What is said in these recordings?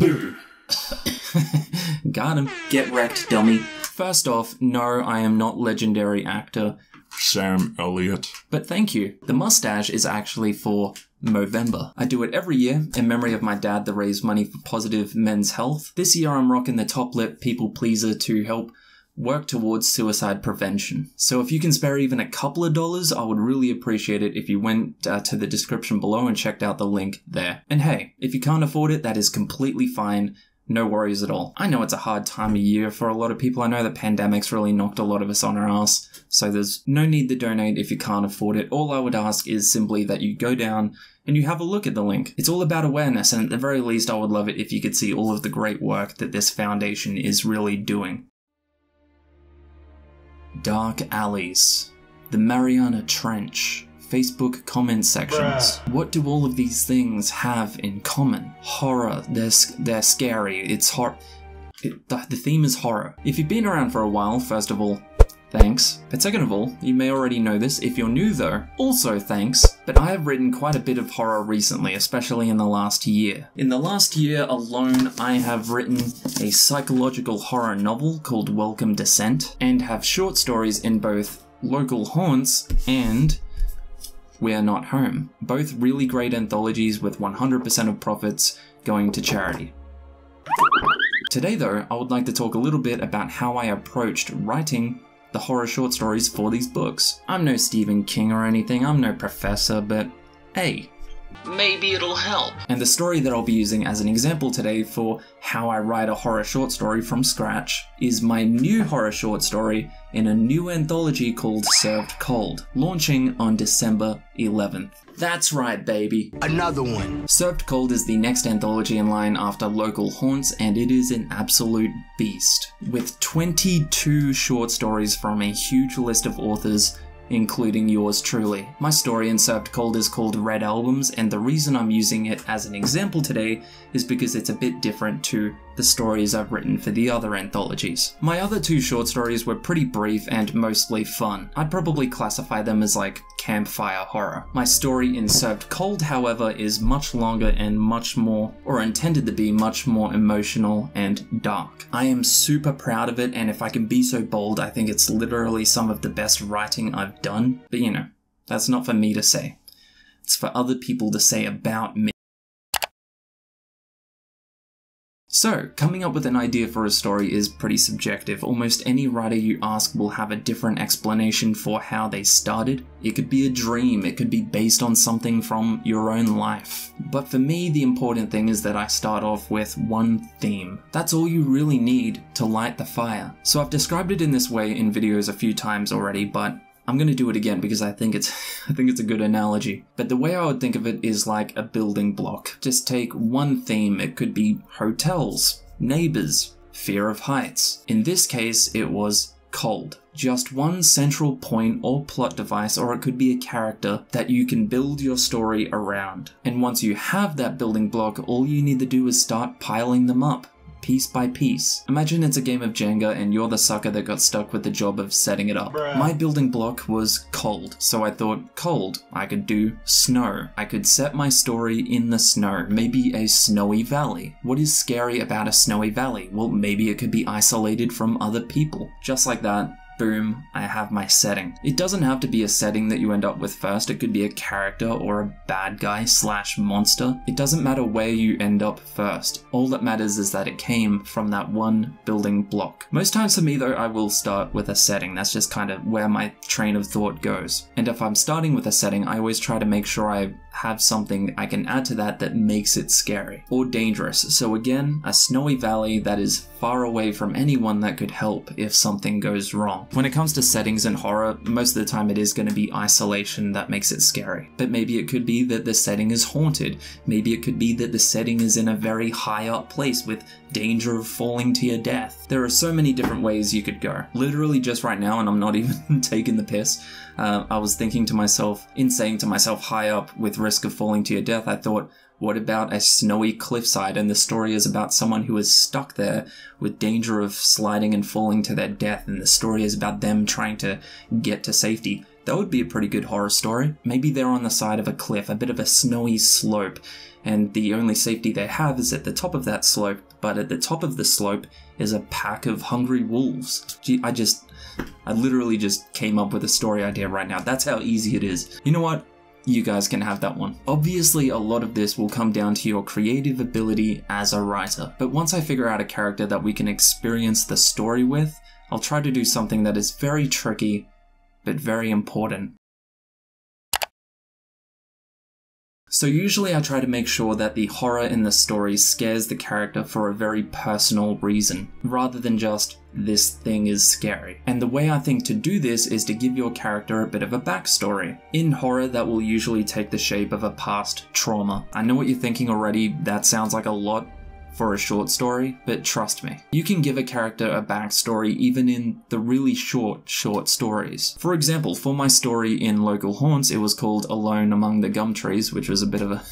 Boom. Got him. Get wrecked, dummy. First off, no, I am not legendary actor Sam Elliott. But thank you. The mustache is actually for Movember. I do it every year in memory of my dad that raised money for positive men's health. This year I'm rocking the top lip people pleaser to help work towards suicide prevention. So if you can spare even a couple of dollars, I would really appreciate it if you went to the description below and checked out the link there. And hey, if you can't afford it, that is completely fine. No worries at all. I know it's a hard time of year for a lot of people. I know the pandemic's really knocked a lot of us on our ass, so there's no need to donate if you can't afford it. All I would ask is simply that you go down and you have a look at the link. It's all about awareness, and at the very least, I would love it if you could see all of the great work that this foundation is really doing. Dark alleys. The Mariana Trench. Facebook comment sections. Bruh. What do all of these things have in common? Horror. They're scary. It's hor... The theme is horror. If you've been around for a while, first of all, thanks. But second of all, you may already know this. If you're new though, also thanks. But I have written quite a bit of horror recently, especially in the last year. In the last year alone, I have written a psychological horror novel called Welcome Descent, and have short stories in both Local Haunts and We Are Not Home. Both really great anthologies with 100% of profits going to charity. Today though, I would like to talk a little bit about how I approached writing the horror short stories for these books. I'm no Stephen King or anything, I'm no professor, but hey, maybe it'll help. And the story that I'll be using as an example today for how I write a horror short story from scratch is my new horror short story in a new anthology called Served Cold, launching on December 11th. That's right, baby. Another one. Served Cold is the next anthology in line after Local Haunts, and it is an absolute beast. With 22 short stories from a huge list of authors, including yours truly. My story in Served Cold is called Red Albums, and the reason I'm using it as an example today is because it's a bit different to the stories I've written for the other anthologies. My other two short stories were pretty brief and mostly fun. I'd probably classify them as like campfire horror. My story in Served Cold, however, is much longer and much more, or intended to be much more emotional and dark. I am super proud of it, and if I can be so bold, I think it's literally some of the best writing I've done. But you know, that's not for me to say. It's for other people to say about me. So, coming up with an idea for a story is pretty subjective. Almost any writer you ask will have a different explanation for how they started. It could be a dream, it could be based on something from your own life. But for me, the important thing is that I start off with one theme. That's all you really need to light the fire. So I've described it in this way in videos a few times already, but I'm gonna do it again because I think it's a good analogy. But the way I would think of it is like a building block. Just take one theme. It could be hotels, neighbors, fear of heights. In this case, it was cold. Just one central point or plot device, or it could be a character that you can build your story around. And once you have that building block, all you need to do is start piling them up, piece by piece. Imagine it's a game of Jenga and you're the sucker that got stuck with the job of setting it up. Bruh. My building block was cold, so I thought cold, I could do snow. I could set my story in the snow, maybe a snowy valley. What is scary about a snowy valley? Well, maybe it could be isolated from other people. Just like that, boom, I have my setting. It doesn't have to be a setting that you end up with first, it could be a character or a bad guy slash monster. It doesn't matter where you end up first. All that matters is that it came from that one building block. Most times for me though, I will start with a setting. That's just kind of where my train of thought goes. And if I'm starting with a setting, I always try to make sure I have something I can add to that that makes it scary or dangerous. So again, a snowy valley that is far away from anyone that could help if something goes wrong. When it comes to settings in horror, most of the time it is going to be isolation that makes it scary. But maybe it could be that the setting is haunted. Maybe it could be that the setting is in a very high up place with danger of falling to your death. There are so many different ways you could go. Literally just right now, and I'm not even taking the piss, I was thinking to myself, in saying to myself high up with risk of falling to your death, I thought, what about a snowy cliffside? And the story is about someone who is stuck there with danger of sliding and falling to their death, and the story is about them trying to get to safety. That would be a pretty good horror story. Maybe they're on the side of a cliff, a bit of a snowy slope, and the only safety they have is at the top of that slope, but at the top of the slope is a pack of hungry wolves. Gee, I literally just came up with a story idea right now. That's how easy it is. You know what? You guys can have that one. Obviously, a lot of this will come down to your creative ability as a writer, but once I figure out a character that we can experience the story with, I'll try to do something that is very tricky, but very important. So usually I try to make sure that the horror in the story scares the character for a very personal reason, rather than just, this thing is scary. And the way I think to do this is to give your character a bit of a backstory. In horror, that will usually take the shape of a past trauma. I know what you're thinking already, that sounds like a lot for a short story, but trust me, you can give a character a backstory even in the really short stories. For example, for my story in Local Haunts, it was called Alone Among the Gum Trees, which was a bit of a...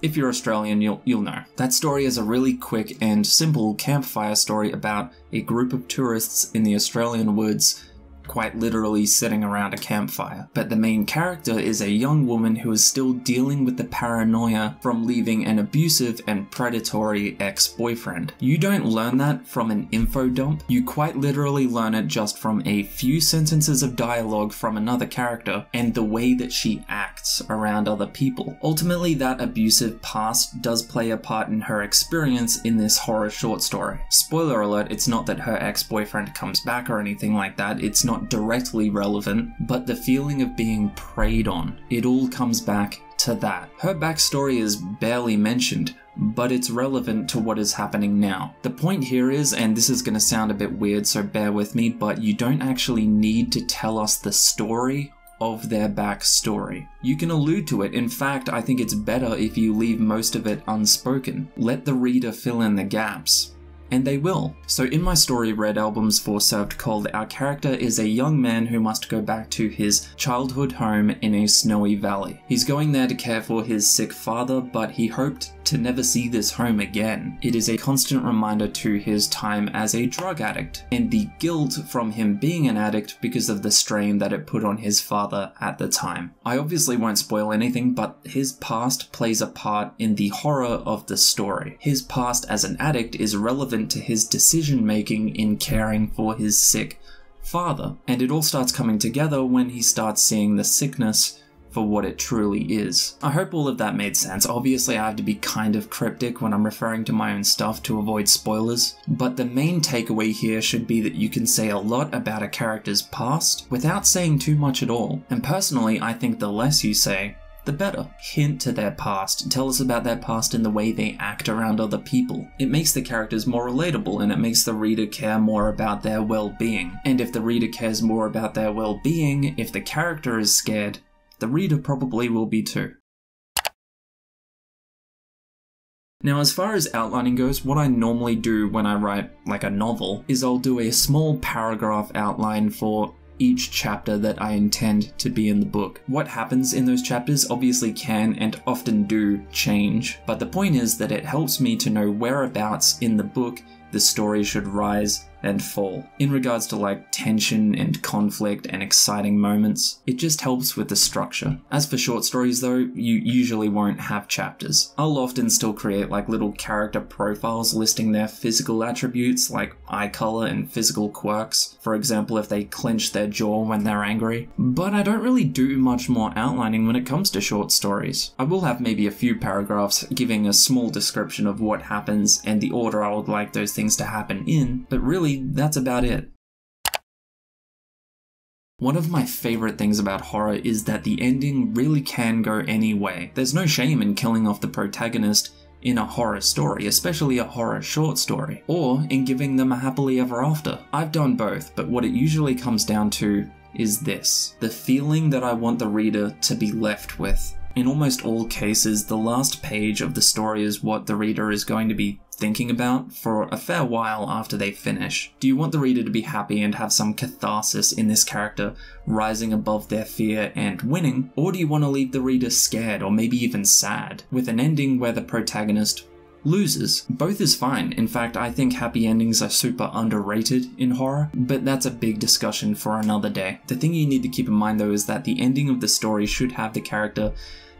If you're Australian, you'll know. That story is a really quick and simple campfire story about a group of tourists in the Australian woods, quite literally sitting around a campfire. But the main character is a young woman who is still dealing with the paranoia from leaving an abusive and predatory ex-boyfriend. You don't learn that from an info dump, you quite literally learn it just from a few sentences of dialogue from another character and the way that she acts around other people. Ultimately, that abusive past does play a part in her experience in this horror short story. Spoiler alert, it's not that her ex-boyfriend comes back or anything like that, it's not directly relevant, but the feeling of being preyed on, it all comes back to that. Her backstory is barely mentioned, but it's relevant to what is happening now. The point here is, and this is going to sound a bit weird, so bear with me, but you don't actually need to tell us the story of their backstory. You can allude to it. In fact, I think it's better if you leave most of it unspoken. Let the reader fill in the gaps. And they will. So in my story Red Albums for Served Cold, our character is a young man who must go back to his childhood home in a snowy valley. He's going there to care for his sick father, but he hoped to never see this home again. It is a constant reminder to his time as a drug addict, and the guilt from him being an addict because of the strain that it put on his father at the time. I obviously won't spoil anything, but his past plays a part in the horror of the story. His past as an addict is relevant to his decision making in caring for his sick father, and it all starts coming together when he starts seeing the sickness for what it truly is. I hope all of that made sense. Obviously, I have to be kind of cryptic when I'm referring to my own stuff to avoid spoilers, but the main takeaway here should be that you can say a lot about a character's past without saying too much at all. And personally, I think the less you say, the better. Hint to their past, tell us about their past and the way they act around other people. It makes the characters more relatable and it makes the reader care more about their well-being. And if the reader cares more about their well-being, if the character is scared, the reader probably will be too. Now, as far as outlining goes, what I normally do when I write like a novel is I'll do a small paragraph outline for each chapter that I intend to be in the book. What happens in those chapters obviously can and often do change, but the point is that it helps me to know whereabouts in the book the story should rise and fall. In regards to like tension and conflict and exciting moments, it just helps with the structure. As for short stories though, you usually won't have chapters. I'll often still create like little character profiles listing their physical attributes like eye color and physical quirks, for example if they clench their jaw when they're angry, but I don't really do much more outlining when it comes to short stories. I will have maybe a few paragraphs giving a small description of what happens and the order I would like those things to happen in, but really that's about it. One of my favourite things about horror is that the ending really can go any way. There's no shame in killing off the protagonist in a horror story, especially a horror short story, or in giving them a happily ever after. I've done both, but what it usually comes down to is this: the feeling that I want the reader to be left with. In almost all cases, the last page of the story is what the reader is going to be thinking about for a fair while after they finish. Do you want the reader to be happy and have some catharsis in this character rising above their fear and winning, or do you want to leave the reader scared or maybe even sad, with an ending where the protagonist losers. Both is fine. In fact, I think happy endings are super underrated in horror, but that's a big discussion for another day. The thing you need to keep in mind though is that the ending of the story should have the character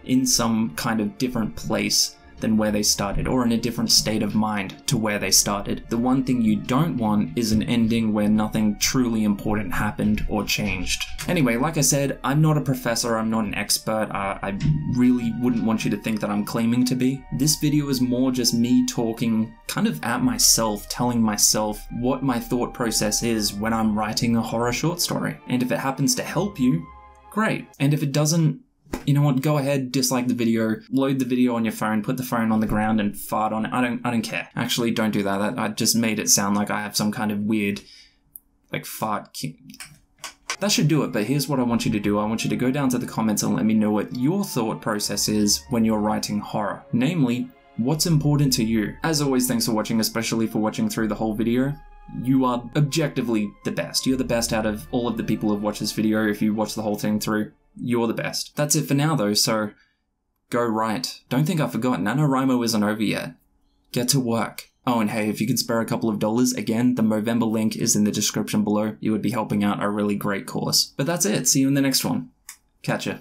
in some kind of different place than where they started, or in a different state of mind to where they started. The one thing you don't want is an ending where nothing truly important happened or changed. Anyway, like I said, I'm not a professor, I'm not an expert, I really wouldn't want you to think that I'm claiming to be. This video is more just me talking kind of at myself, telling myself what my thought process is when I'm writing a horror short story. And if it happens to help you, great. And if it doesn't, you know what, go ahead, dislike the video, load the video on your phone, put the phone on the ground and fart on it. I don't care. Actually, don't do that. I just made it sound like I have some kind of weird, like, fart king. That should do it, but here's what I want you to do. I want you to go down to the comments and let me know what your thought process is when you're writing horror. Namely, what's important to you? As always, thanks for watching, especially for watching through the whole video. You are objectively the best. You're the best out of all of the people who've watched this video. If you watch the whole thing through, you're the best. That's it for now though, so go write. Don't think I forgot, NaNoWriMo isn't over yet. Get to work. Oh, and hey, if you can spare a couple of dollars, again, the Movember link is in the description below. You would be helping out a really great cause. But that's it. See you in the next one. Catch ya.